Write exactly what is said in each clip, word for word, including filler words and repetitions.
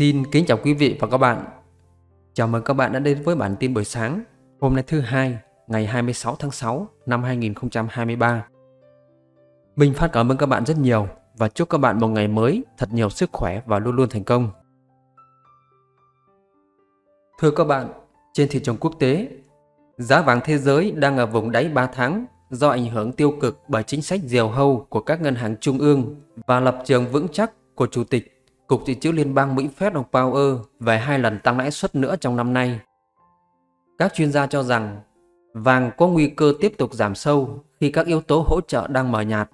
Xin kính chào quý vị và các bạn. Chào mừng các bạn đã đến với bản tin buổi sáng. Hôm nay thứ hai, ngày hai mươi sáu tháng sáu năm hai nghìn không trăm hai mươi ba. Minh Phát cảm ơn các bạn rất nhiều và chúc các bạn một ngày mới thật nhiều sức khỏe và luôn luôn thành công. Thưa các bạn, trên thị trường quốc tế, giá vàng thế giới đang ở vùng đáy ba tháng do ảnh hưởng tiêu cực bởi chính sách diều hâu của các ngân hàng trung ương và lập trường vững chắc của Chủ tịch Cục Dự trữ Liên bang Mỹ Fed ông Powell về hai lần tăng lãi suất nữa trong năm nay. Các chuyên gia cho rằng vàng có nguy cơ tiếp tục giảm sâu khi các yếu tố hỗ trợ đang mờ nhạt.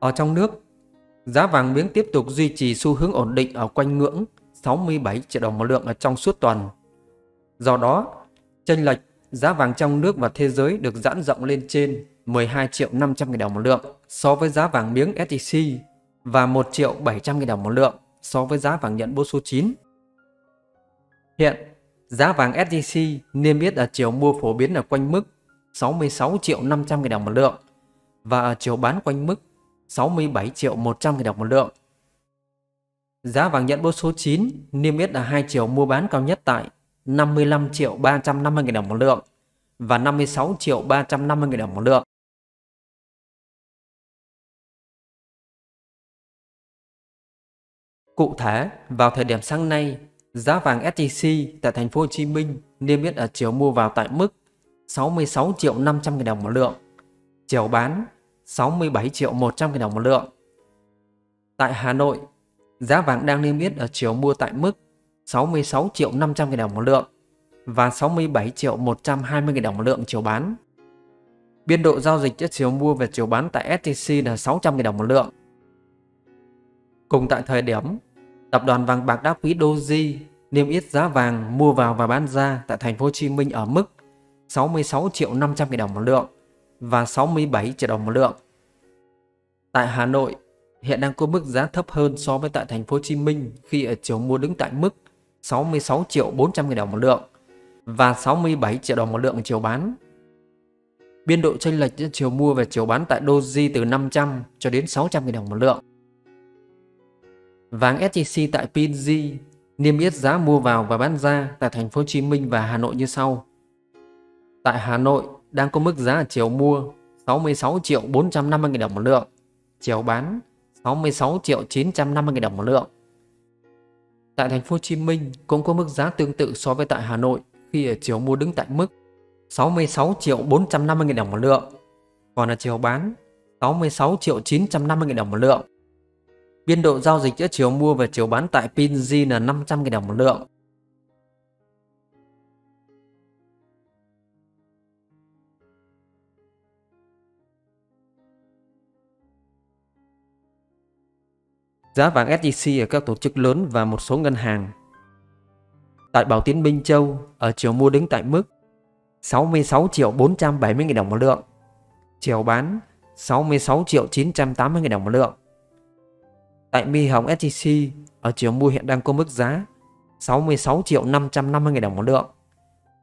Ở trong nước, giá vàng miếng tiếp tục duy trì xu hướng ổn định ở quanh ngưỡng sáu mươi bảy triệu đồng một lượng ở trong suốt tuần. Do đó, chênh lệch giá vàng trong nước và thế giới được giãn rộng lên trên mười hai triệu năm trăm nghìn đồng một lượng so với giá vàng miếng ét gi xê và một triệu bảy trăm nghìn đồng một lượng so với giá vàng nhận bố số chín. Hiện, giá vàng ét gi xê niêm yết ở chiều mua phổ biến ở quanh mức sáu mươi sáu triệu năm trăm nghìn đồng một lượng và ở chiều bán quanh mức sáu mươi bảy triệu một trăm nghìn đồng một lượng. Giá vàng nhận bố số chín niêm yết ở hai chiều mua bán cao nhất tại năm mươi lăm triệu ba trăm năm mươi nghìn đồng một lượng và năm mươi sáu triệu ba trăm năm mươi nghìn đồng một lượng. Cụ thể, vào thời điểm sáng nay, giá vàng ét gi xê tại thành phố Hồ Chí Minh niêm yết ở chiều mua vào tại mức sáu mươi sáu triệu năm trăm nghìn đồng một lượng, chiều bán sáu mươi bảy triệu một trăm nghìn đồng một lượng. Tại Hà Nội, giá vàng đang niêm yết ở chiều mua tại mức sáu mươi sáu triệu năm trăm nghìn đồng một lượng và sáu mươi bảy triệu một trăm hai mươi nghìn đồng một lượng chiều bán. Biên độ giao dịch giữa chiều mua và chiều bán tại ét gi xê là sáu trăm nghìn đồng một lượng. Cùng tại thời điểm, Tập đoàn Vàng bạc đá quý Doji niêm yết giá vàng mua vào và bán ra tại thành phố Hồ Chí Minh ở mức sáu mươi sáu triệu năm trăm nghìn đồng một lượng và sáu mươi bảy triệu đồng một lượng. Tại Hà Nội, hiện đang có mức giá thấp hơn so với tại thành phố Hồ Chí Minh khi ở chiều mua đứng tại mức sáu mươi sáu triệu bốn trăm nghìn đồng một lượng và sáu mươi bảy triệu đồng một lượng chiều bán. Biên độ chênh lệch giữa chiều mua và chiều bán tại Doji từ năm trăm cho đến sáu trăm nghìn đồng một lượng. Vàng ét gi xê tại pê en gi niêm yết giá mua vào và bán ra tại thành phố Hồ Chí Minh và Hà Nội như sau. Tại Hà Nội đang có mức giá ở chiều mua sáu mươi sáu triệu bốn trăm năm mươi nghìn đồng một lượng, chiều bán sáu mươi sáu triệu chín trăm năm mươi nghìn đồng một lượng. Tại thành phố Hồ Chí Minh cũng có mức giá tương tự so với tại Hà Nội khi ở chiều mua đứng tại mức sáu mươi sáu triệu bốn trăm năm mươi nghìn đồng một lượng, còn ở chiều bán sáu mươi sáu triệu chín trăm năm mươi nghìn đồng một lượng. Biên độ giao dịch giữa chiều mua và chiều bán tại pê en gi là năm trăm nghìn đồng một lượng. Giá vàng ét gi xê ở các tổ chức lớn và một số ngân hàng. Tại Bảo Tín Minh Châu, ở chiều mua đứng tại mức sáu mươi sáu triệu bốn trăm bảy mươi nghìn đồng một lượng, chiều bán sáu mươi sáu triệu chín trăm tám mươi nghìn đồng một lượng. Tại Mi Hồng ét tê xê, ở chiều mua hiện đang có mức giá sáu mươi sáu triệu năm trăm năm mươi nghìn đồng một lượng,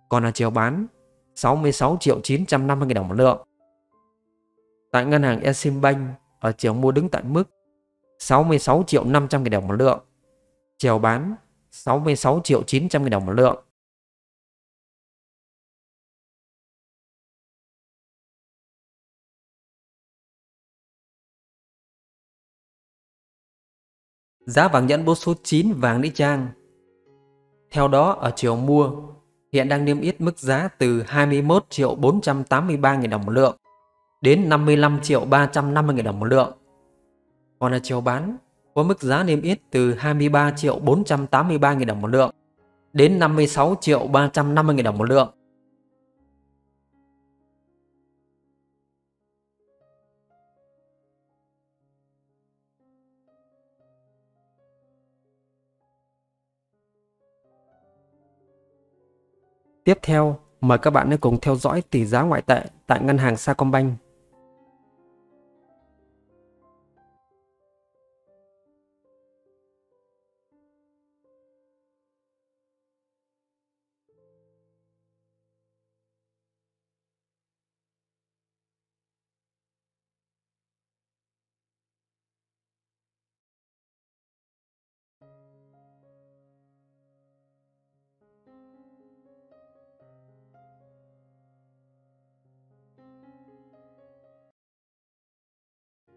còn ở chiều bán sáu mươi sáu triệu chín trăm năm mươi nghìn đồng một lượng. Tại ngân hàng Eximbank, ở chiều mua đứng tại mức sáu mươi sáu triệu năm trăm nghìn đồng một lượng, chiều bán sáu mươi sáu triệu chín trăm nghìn đồng một lượng. Giá vàng nhẫn bố số chín vàng nữ trang. Theo đó, ở chiều mua, hiện đang niêm yết mức giá từ hai mươi mốt triệu bốn trăm tám mươi ba nghìn đồng một lượng đến năm mươi lăm triệu ba trăm năm mươi nghìn đồng một lượng. Còn ở chiều bán, có mức giá niêm yết từ hai mươi ba triệu bốn trăm tám mươi ba nghìn đồng một lượng đến năm mươi sáu triệu ba trăm năm mươi nghìn đồng một lượng. Tiếp theo, mời các bạn hãy cùng theo dõi tỷ giá ngoại tệ tại ngân hàng Sacombank.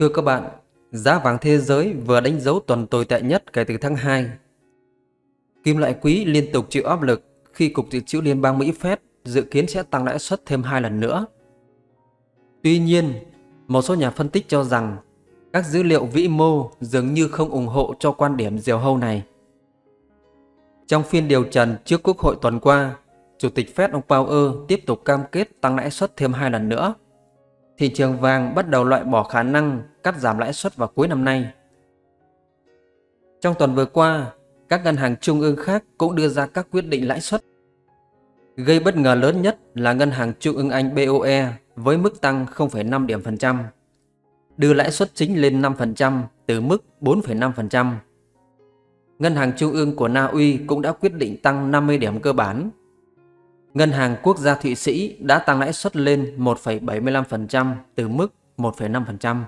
Thưa các bạn, giá vàng thế giới vừa đánh dấu tuần tồi tệ nhất kể từ tháng hai. Kim loại quý liên tục chịu áp lực khi Cục Dự trữ Liên bang Mỹ Fed dự kiến sẽ tăng lãi suất thêm hai lần nữa. Tuy nhiên, một số nhà phân tích cho rằng các dữ liệu vĩ mô dường như không ủng hộ cho quan điểm diều hâu này. Trong phiên điều trần trước Quốc hội tuần qua, Chủ tịch Fed ông Powell tiếp tục cam kết tăng lãi suất thêm hai lần nữa. Thị trường vàng bắt đầu loại bỏ khả năng cắt giảm lãi suất vào cuối năm nay. Trong tuần vừa qua, các ngân hàng trung ương khác cũng đưa ra các quyết định lãi suất. Gây bất ngờ lớn nhất là Ngân hàng Trung ương Anh B O E với mức tăng không phẩy năm điểm phần trăm, đưa lãi suất chính lên năm phần trăm từ mức bốn phẩy năm phần trăm. Ngân hàng Trung ương của Na Uy cũng đã quyết định tăng năm mươi điểm cơ bản. Ngân hàng Quốc gia Thụy Sĩ đã tăng lãi suất lên một phẩy bảy mươi lăm phần trăm từ mức một phẩy năm phần trăm.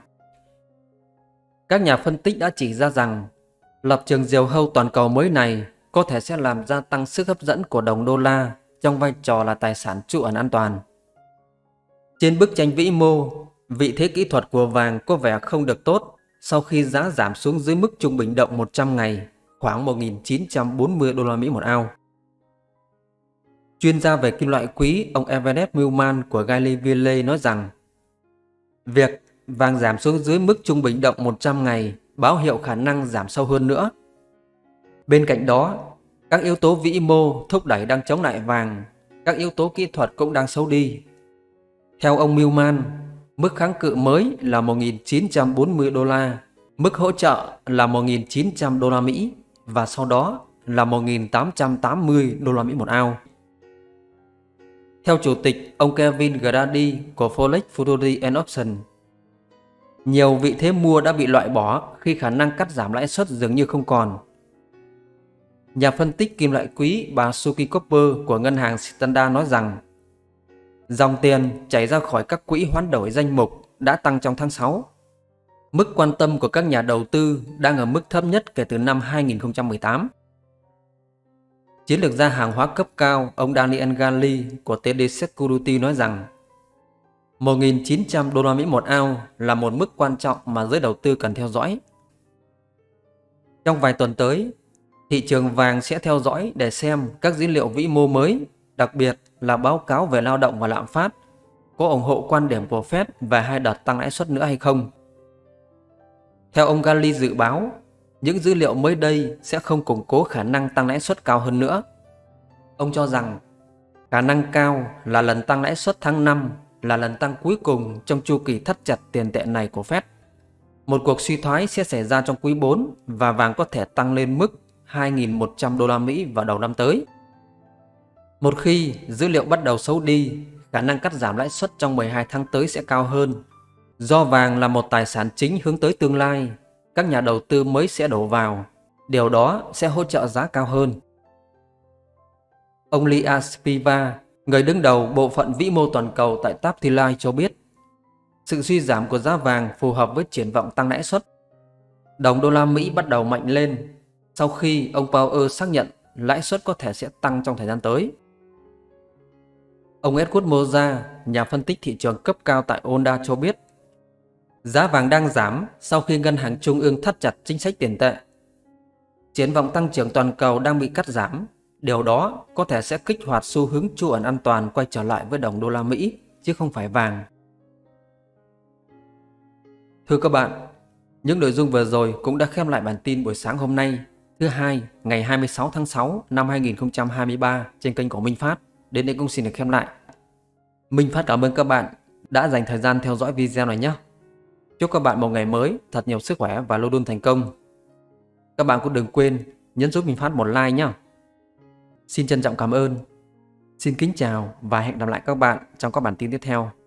Các nhà phân tích đã chỉ ra rằng lập trường diều hâu toàn cầu mới này có thể sẽ làm gia tăng sức hấp dẫn của đồng đô la trong vai trò là tài sản trú ẩn an toàn. Trên bức tranh vĩ mô, vị thế kỹ thuật của vàng có vẻ không được tốt sau khi giá giảm xuống dưới mức trung bình động một trăm ngày, khoảng một nghìn chín trăm bốn mươi đô la Mỹ một ao. Chuyên gia về kim loại quý ông Everett Millman của Gallyville nói rằng việc vàng giảm xuống dưới mức trung bình động một trăm ngày báo hiệu khả năng giảm sâu hơn nữa. Bên cạnh đó, các yếu tố vĩ mô thúc đẩy đang chống lại vàng, các yếu tố kỹ thuật cũng đang xấu đi. Theo ông Millman, mức kháng cự mới là một nghìn chín trăm bốn mươi đô la, mức hỗ trợ là một nghìn chín trăm đô la Mỹ và sau đó là một nghìn tám trăm tám mươi đô la Mỹ một ao. Theo Chủ tịch ông Kevin Grady của Folex Futuri and Option, nhiều vị thế mua đã bị loại bỏ khi khả năng cắt giảm lãi suất dường như không còn. Nhà phân tích kim loại quý bà Suki Copper của ngân hàng Standard nói rằng dòng tiền chảy ra khỏi các quỹ hoán đổi danh mục đã tăng trong tháng sáu. Mức quan tâm của các nhà đầu tư đang ở mức thấp nhất kể từ năm hai nghìn không trăm mười tám. Chiến lược gia hàng hóa cấp cao ông Daniel Galli của tê đê Security nói rằng một nghìn chín trăm đô la Mỹ một ao là một mức quan trọng mà giới đầu tư cần theo dõi. Trong vài tuần tới, thị trường vàng sẽ theo dõi để xem các dữ liệu vĩ mô mới, đặc biệt là báo cáo về lao động và lạm phát, có ủng hộ quan điểm của Fed về hai đợt tăng lãi suất nữa hay không. Theo ông Galli dự báo, những dữ liệu mới đây sẽ không củng cố khả năng tăng lãi suất cao hơn nữa. Ông cho rằng khả năng cao là lần tăng lãi suất tháng năm là lần tăng cuối cùng trong chu kỳ thắt chặt tiền tệ này của Fed. Một cuộc suy thoái sẽ xảy ra trong quý bốn và vàng có thể tăng lên mức hai nghìn một trăm đô la Mỹ vào đầu năm tới. Một khi dữ liệu bắt đầu xấu đi, khả năng cắt giảm lãi suất trong mười hai tháng tới sẽ cao hơn. Do vàng là một tài sản chính hướng tới tương lai, các nhà đầu tư mới sẽ đổ vào, điều đó sẽ hỗ trợ giá cao hơn. Ông Lia Spiva, người đứng đầu bộ phận vĩ mô toàn cầu tại Tabthilai cho biết, sự suy giảm của giá vàng phù hợp với triển vọng tăng lãi suất. Đồng đô la Mỹ bắt đầu mạnh lên sau khi ông Powell xác nhận lãi suất có thể sẽ tăng trong thời gian tới. Ông Edward Mosa, nhà phân tích thị trường cấp cao tại Onda cho biết, giá vàng đang giảm sau khi ngân hàng trung ương thắt chặt chính sách tiền tệ. Triển vọng tăng trưởng toàn cầu đang bị cắt giảm, điều đó có thể sẽ kích hoạt xu hướng trú ẩn an toàn quay trở lại với đồng đô la Mỹ, chứ không phải vàng. Thưa các bạn, những nội dung vừa rồi cũng đã khép lại bản tin buổi sáng hôm nay, thứ hai, ngày hai mươi sáu tháng sáu năm hai nghìn không trăm hai mươi ba trên kênh của Minh Phát. Đến đây cũng xin được khép lại. Minh Phát cảm ơn các bạn đã dành thời gian theo dõi video này nhé. Chúc các bạn một ngày mới thật nhiều sức khỏe và luôn luôn thành công. Các bạn cũng đừng quên nhấn giúp Minh Phát một like nhé. Xin trân trọng cảm ơn. Xin kính chào và hẹn gặp lại các bạn trong các bản tin tiếp theo.